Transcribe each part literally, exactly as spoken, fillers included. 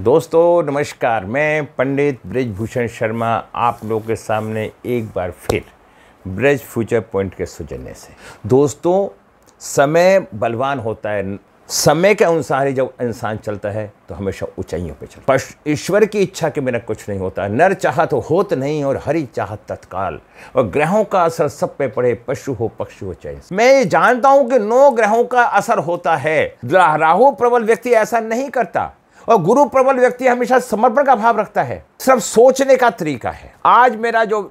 दोस्तों नमस्कार, मैं पंडित ब्रजभूषण शर्मा आप लोगों के सामने एक बार फिर ब्रज फ्यूचर पॉइंट के सौजन्य से। दोस्तों समय बलवान होता है, समय के अनुसार ही जब इंसान चलता है तो हमेशा ऊंचाइयों पे चलता है। ईश्वर की इच्छा के बिना कुछ नहीं होता, नर चाहत हो होत नहीं और हरि चाहत तत्काल। और ग्रहों का असर सब पे पड़े, पशु हो पक्षी हो चाहे। मैं जानता हूं कि नौ ग्रहों का असर होता है। राहु प्रबल व्यक्ति ऐसा नहीं करता और गुरु प्रबल व्यक्ति हमेशा समर्पण का भाव रखता है। सिर्फ सोचने का तरीका है। आज मेरा जो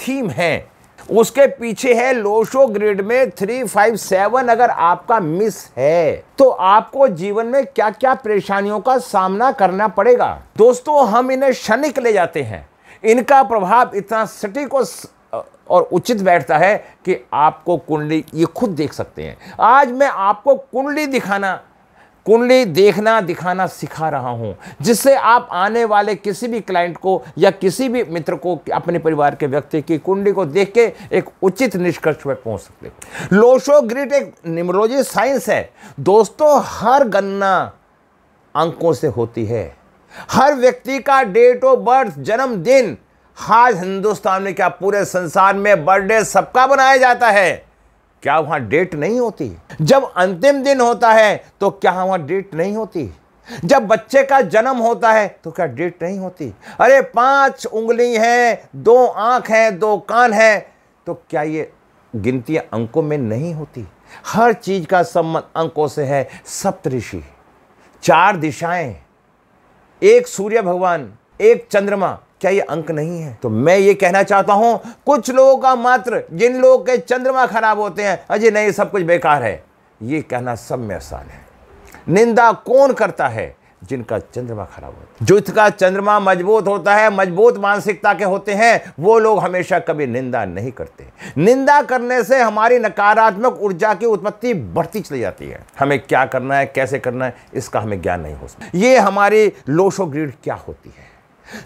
थीम है उसके पीछे है लोशो ग्रिड में थ्री फाइव सेवन। अगर आपका मिस है तो आपको जीवन में क्या क्या परेशानियों का सामना करना पड़ेगा। दोस्तों हम इन्हें क्षणिक ले जाते हैं, इनका प्रभाव इतना सटीक और और उचित बैठता है कि आपको कुंडली ये खुद देख सकते हैं। आज मैं आपको कुंडली दिखाना कुंडली देखना दिखाना सिखा रहा हूं, जिससे आप आने वाले किसी भी क्लाइंट को या किसी भी मित्र को अपने परिवार के व्यक्ति की कुंडली को देख के एक उचित निष्कर्ष पर पहुंच सकते हो। लोशो ग्रिड एक न्यूम्रोलॉजी साइंस है। दोस्तों हर गणना अंकों से होती है। हर व्यक्ति का डेट ऑफ बर्थ, जन्मदिन, आज हिंदुस्तान में क्या पूरे संसार में बर्थडे सबका बनाया जाता है, क्या वहाँ डेट नहीं होती? जब अंतिम दिन होता है तो क्या वहाँ डेट नहीं होती? जब बच्चे का जन्म होता है तो क्या डेट नहीं होती? अरे पांच उंगली हैं, दो आँख हैं, दो कान हैं, तो क्या ये गिनतियाँ अंकों में नहीं होती? हर चीज़ का संबंध अंकों से है। सप्तर्षि, चार दिशाएं, एक सूर्य भगवान, एक चंद्रमा, क्या ये अंक नहीं है? तो मैं ये कहना चाहता हूं, कुछ लोगों का मात्र, जिन लोगों के चंद्रमा खराब होते हैं, अजय नहीं सब कुछ बेकार है, ये कहना सब में आसान है। निंदा कौन करता है? जिनका चंद्रमा खराब होता है। जिसका चंद्रमा मजबूत होता है, मजबूत मानसिकता के होते हैं, वो लोग हमेशा कभी निंदा नहीं करते। निंदा करने से हमारी नकारात्मक ऊर्जा की उत्पत्ति बढ़ती चली जाती है। हमें क्या करना है, कैसे करना है, इसका हमें ज्ञान नहीं हो सकता। ये हमारी लोशो ग्रिड क्या होती है।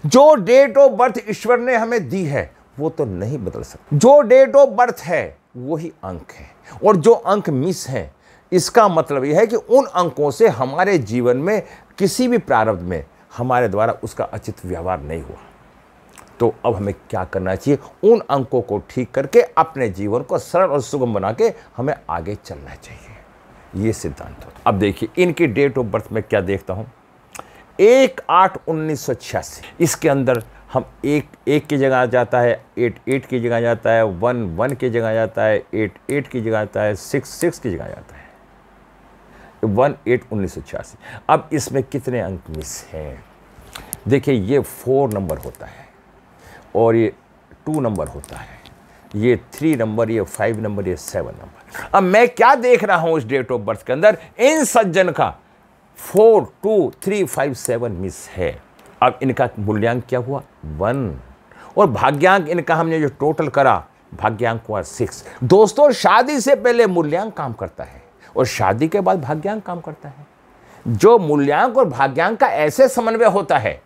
जो डेट ऑफ बर्थ ईश्वर ने हमें दी है वो तो नहीं बदल सकते। जो डेट ऑफ बर्थ है वही अंक है, और जो अंक मिस है इसका मतलब यह है कि उन अंकों से हमारे जीवन में किसी भी प्रारब्ध में हमारे द्वारा उसका उचित व्यवहार नहीं हुआ। तो अब हमें क्या करना चाहिए? उन अंकों को ठीक करके अपने जीवन को सरल और सुगम बना के हमें आगे चलना चाहिए, ये सिद्धांत होता है। अब देखिए इनकी डेट ऑफ बर्थ में क्या देखता हूँ, एक आठ उन्नीस सौ छियासी। इसके अंदर हम एक एक की जगह जाता है, एट एट की जगह जाता है, वन वन की जगह जाता है, एट एट की जगह जाता है, सिक्स सिक्स की जगह जाता है, वन एट उन्नीस सौ छियासी। अब इसमें कितने अंक मिस हैं? देखिए ये फोर नंबर होता है, और ये टू नंबर होता है, ये थ्री नंबर, ये फाइव नंबर, ये सेवन नंबर। अब मैं क्या देख रहा हूँ इस डेट ऑफ बर्थ के अंदर, इन सज्जन का four two three five seven miss है। अब इनका मूल्यांक क्या हुआ? वन। और भाग्यांक इनका हमने जो टोटल करा, भाग्यांक हुआ सिक्स। दोस्तों शादी से पहले मूल्यांक काम करता है और शादी के बाद भाग्यांक काम करता है। जो मूल्यांक और भाग्यांक का ऐसे समन्वय होता है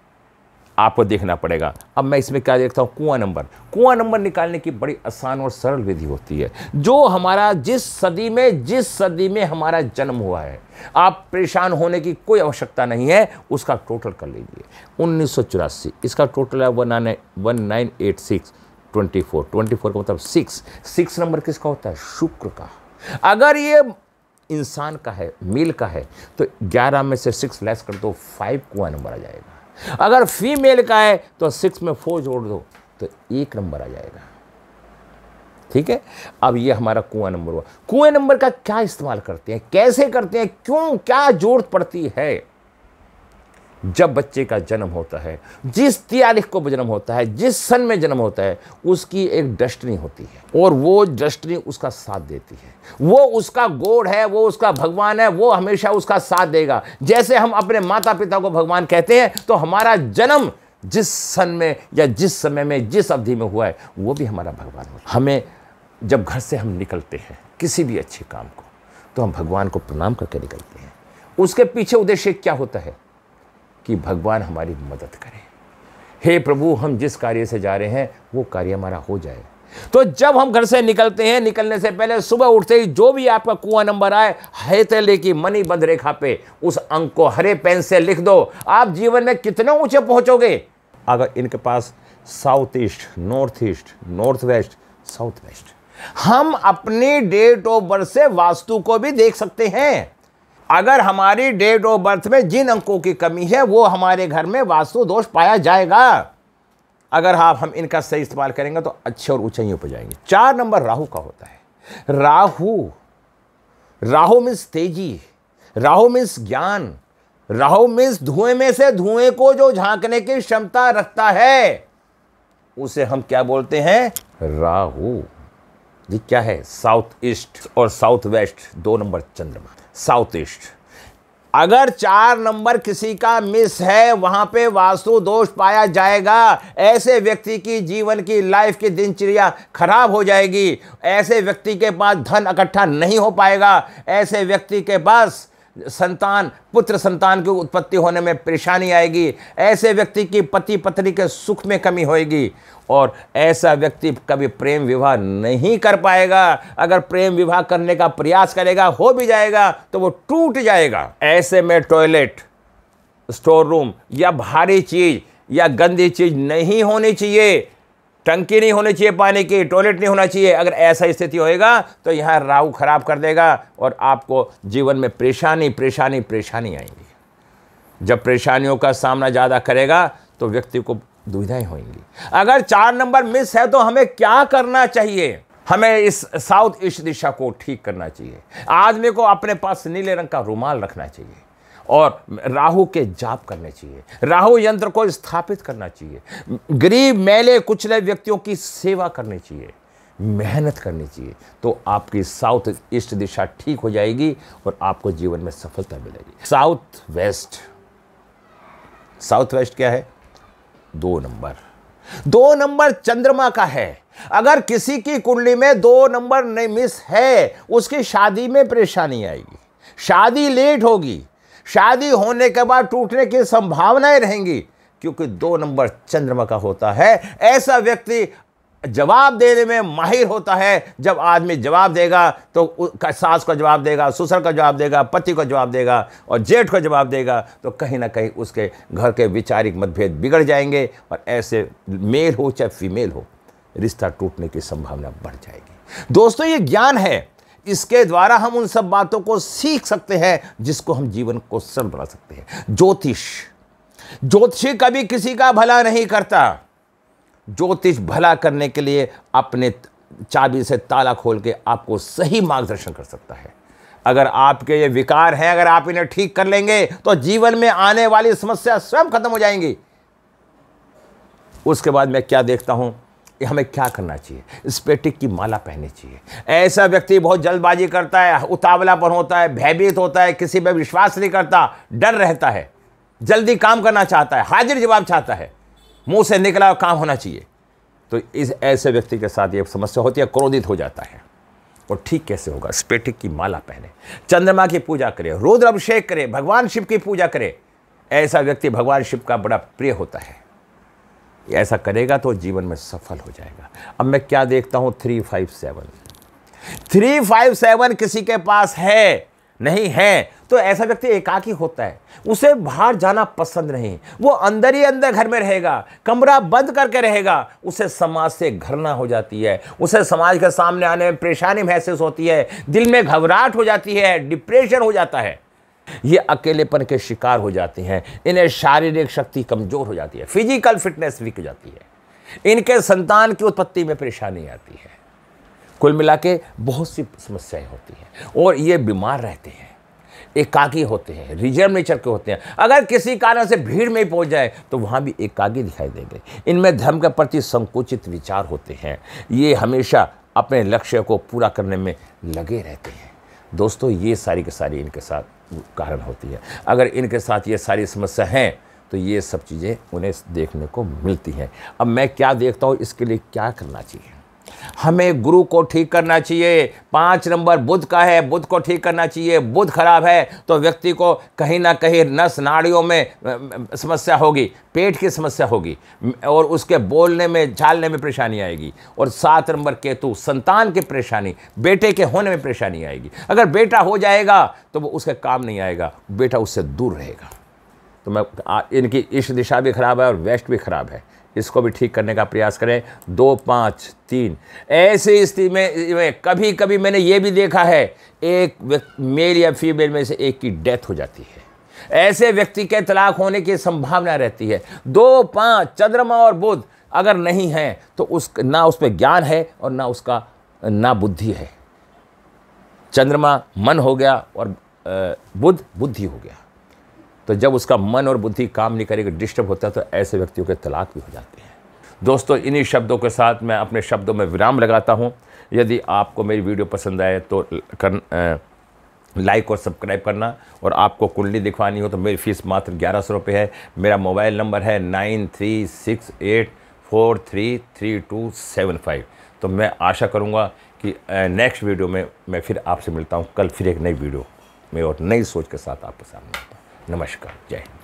आपको देखना पड़ेगा। अब मैं इसमें क्या देखता हूँ, कुआं नंबर। कुआं नंबर निकालने की बड़ी आसान और सरल विधि होती है। जो हमारा जिस सदी में जिस सदी में हमारा जन्म हुआ है, आप परेशान होने की कोई आवश्यकता नहीं है, उसका टोटल कर लीजिए। उन्नीस सौ चौरासी, इसका टोटल है one nine eight six. Twenty four twenty four का मतलब सिक्स। सिक्स नंबर किसका होता है? शुक्र का। अगर ये इंसान का है, मेल का है, तो ग्यारह में से सिक्स लेस कर दो, फाइव कुआं नंबर आ जाएगा। अगर फीमेल का है तो सिक्स में फोर जोड़ दो तो एक नंबर आ जाएगा। ठीक है, अब ये हमारा कुआं नंबर हुआ। कुएं नंबर का क्या इस्तेमाल करते हैं, कैसे करते हैं, क्यों, क्या जरूरत पड़ती है? जब बच्चे का जन्म होता है, जिस तारीख को जन्म होता है, जिस सन में जन्म होता है, उसकी एक डस्टनी होती है, और वो डस्टनी उसका साथ देती है। वो उसका गॉड है, वो उसका भगवान है, वो हमेशा उसका साथ देगा। जैसे हम अपने माता पिता को भगवान कहते हैं, तो हमारा जन्म जिस सन में या जिस समय में जिस अवधि में हुआ है वो भी हमारा भगवान होता है। हमें जब घर से हम निकलते हैं किसी भी अच्छे काम को, तो हम भगवान को प्रणाम करके निकलते हैं। उसके पीछे उद्देश्य क्या होता है कि भगवान हमारी मदद करें। हे प्रभु, हम जिस कार्य से जा रहे हैं वो कार्य हमारा हो जाए। तो जब हम घर से निकलते हैं, निकलने से पहले सुबह उठते ही जो भी आपका कुआं नंबर आए, हथेली की मणि बंध रेखा पे उस अंक को हरे पेन से लिख दो। आप जीवन में कितना ऊंचे पहुंचोगे। अगर इनके पास south east, north east, north west, south west, हम अपनी डेट ऑफ बर्थ से वास्तु को भी देख सकते हैं। अगर हमारी डेट ऑफ बर्थ में जिन अंकों की कमी है वो हमारे घर में वास्तु दोष पाया जाएगा। अगर आप हम इनका सही इस्तेमाल करेंगे तो अच्छे और ऊंचाइयों पर जाएंगे। चार नंबर राहु का होता है। राहु, राहु मीन्स तेजी, राहु मीन्स ज्ञान, राहु मीन्स धुएं में से धुएं को जो झांकने की क्षमता रखता है उसे हम क्या बोलते हैं, राहु। ये क्या है, साउथ ईस्ट और साउथ वेस्ट, दो नंबर चंद्रमा, साउथ ईस्ट। अगर चार नंबर किसी का मिस है वहां पे वास्तु दोष पाया जाएगा। ऐसे व्यक्ति की जीवन की लाइफ की दिनचर्या खराब हो जाएगी। ऐसे व्यक्ति के पास धन इकट्ठा नहीं हो पाएगा। ऐसे व्यक्ति के पास संतान, पुत्र संतान की उत्पत्ति होने में परेशानी आएगी। ऐसे व्यक्ति की पति पत्नी के सुख में कमी होएगी और ऐसा व्यक्ति कभी प्रेम विवाह नहीं कर पाएगा। अगर प्रेम विवाह करने का प्रयास करेगा, हो भी जाएगा तो वो टूट जाएगा। ऐसे में टॉयलेट, स्टोर रूम या भारी चीज़ या गंदी चीज़ नहीं होनी चाहिए। टंकी नहीं होनी चाहिए पानी की, टॉयलेट नहीं होना चाहिए। अगर ऐसा स्थिति होएगा तो यहाँ राहु खराब कर देगा और आपको जीवन में परेशानी परेशानी परेशानी आएंगी। जब परेशानियों का सामना ज़्यादा करेगा तो व्यक्ति को दुविधाएं होंगी। अगर चार नंबर मिस है तो हमें क्या करना चाहिए, हमें इस साउथ ईस्ट दिशा को ठीक करना चाहिए। आदमी को अपने पास नीले रंग का रुमाल रखना चाहिए और राहु के जाप करने चाहिए। राहु यंत्र को स्थापित करना चाहिए। गरीब मैले कुचले व्यक्तियों की सेवा करनी चाहिए, मेहनत करनी चाहिए, तो आपकी साउथ ईस्ट दिशा ठीक हो जाएगी और आपको जीवन में सफलता मिलेगी। साउथ वेस्ट, साउथ वेस्ट क्या है, दो नंबर, दो नंबर चंद्रमा का है। अगर किसी की कुंडली में दो नंबर नहीं मिस है उसकी शादी में परेशानी आएगी, शादी लेट होगी, शादी होने के बाद टूटने की संभावनाएं रहेंगी क्योंकि दो नंबर चंद्रमा का होता है। ऐसा व्यक्ति जवाब देने में माहिर होता है। जब आदमी जवाब देगा तो सास का जवाब देगा, ससुर का जवाब देगा, पति का जवाब देगा और जेठ का जवाब देगा, तो कहीं ना कहीं उसके घर के वैचारिक मतभेद बिगड़ जाएंगे और ऐसे मेल हो चाहे फीमेल हो, रिश्ता टूटने की संभावना बढ़ जाएगी। दोस्तों ये ज्ञान है, इसके द्वारा हम उन सब बातों को सीख सकते हैं जिसको हम जीवन को सरल बना सकते हैं। ज्योतिष, ज्योतिषी कभी किसी का भला नहीं करता। ज्योतिष भला करने के लिए अपने चाबी से ताला खोल के आपको सही मार्गदर्शन कर सकता है। अगर आपके ये विकार हैं, अगर आप इन्हें ठीक कर लेंगे तो जीवन में आने वाली समस्या स्वयं खत्म हो जाएंगी। उसके बाद मैं क्या देखता हूँ, हमें क्या करना चाहिए, स्फटिक की माला पहननी चाहिए। ऐसा व्यक्ति बहुत जल्दबाजी करता है, उतावलापन होता है, भयभीत होता है, किसी पर विश्वास नहीं करता, डर रहता है, जल्दी काम करना चाहता है, हाजिर जवाब चाहता है, मुंह से निकला काम होना चाहिए। तो इस ऐसे व्यक्ति के साथ ये समस्या होती है, क्रोधित हो जाता है। और ठीक कैसे होगा, स्फटिक की माला पहने, चंद्रमा की पूजा करे, रुद्र अभिषेक करे, भगवान शिव की पूजा करे। ऐसा व्यक्ति भगवान शिव का बड़ा प्रिय होता है। ऐसा करेगा तो जीवन में सफल हो जाएगा। अब मैं क्या देखता हूँ, three five seven, three five seven किसी के पास है नहीं है तो ऐसा व्यक्ति एकाकी होता है, उसे बाहर जाना पसंद नहीं, वो अंदर ही अंदर घर में रहेगा, कमरा बंद करके रहेगा। उसे समाज से घृणा हो जाती है, उसे समाज के सामने आने में परेशानी महसूस होती है, दिल में घबराहट हो जाती है, डिप्रेशन हो जाता है। ये अकेलेपन के शिकार हो जाते हैं। इन्हें शारीरिक शक्ति कमजोर हो जाती है, फिजिकल फिटनेस वीक हो जाती है, इनके संतान की उत्पत्ति में परेशानी आती है। कुल मिला के बहुत सी समस्याएं होती हैं और ये बीमार रहते हैं, एकाकी होते हैं, रिजर्व नेचर के होते हैं। अगर किसी कारण से भीड़ में पहुंच जाए तो वहाँ भी एकाकी दिखाई देंगे। इनमें धर्म के प्रति संकुचित विचार होते हैं। ये हमेशा अपने लक्ष्य को पूरा करने में लगे रहते हैं। दोस्तों ये सारी के सारी इनके साथ कारण होती है। अगर इनके साथ ये सारी समस्या हैं तो ये सब चीज़ें उन्हें देखने को मिलती हैं। अब मैं क्या देखता हूँ, इसके लिए क्या करना चाहिए। हमें गुरु को ठीक करना चाहिए। पाँच नंबर बुध का है, बुध को ठीक करना चाहिए। बुध खराब है तो व्यक्ति को कहीं ना कहीं नस नाड़ियों में समस्या होगी, पेट की समस्या होगी और उसके बोलने में चालने में परेशानी आएगी। और सात नंबर केतु, संतान की परेशानी, बेटे के होने में परेशानी आएगी। अगर बेटा हो जाएगा तो वो उसके काम नहीं आएगा, बेटा उससे दूर रहेगा। तो मैं इनकी ईस्ट दिशा भी खराब है और वेस्ट भी खराब है, इसको भी ठीक करने का प्रयास करें। दो पाँच तीन ऐसी स्थिति में कभी कभी मैंने ये भी देखा है एक मेल या फीमेल में से एक की डेथ हो जाती है, ऐसे व्यक्ति के तलाक होने की संभावना रहती है। दो पाँच चंद्रमा और बुध अगर नहीं है तो उस ना उस पर ज्ञान है और ना उसका ना बुद्धि है। चंद्रमा मन हो गया और बुध बुद्धि हो गया, तो जब उसका मन और बुद्धि काम नहीं करेगी, डिस्टर्ब होता है, तो ऐसे व्यक्तियों के तलाक भी हो जाते हैं। दोस्तों, इन्हीं शब्दों के साथ मैं अपने शब्दों में विराम लगाता हूं। यदि आपको मेरी वीडियो पसंद आए तो लाइक और सब्सक्राइब करना, और आपको कुंडली दिखवानी हो तो मेरी फ़ीस मात्र ग्यारह सौ रुपये है। मेरा मोबाइल नंबर है nine three six eight four three three two seven five. तो मैं आशा करूँगा कि नेक्स्ट वीडियो में मैं फिर आपसे मिलता हूँ, कल फिर एक नई वीडियो में और नई सोच के साथ आपके सामने आता हूँ। नमस्कार, जय हिंद।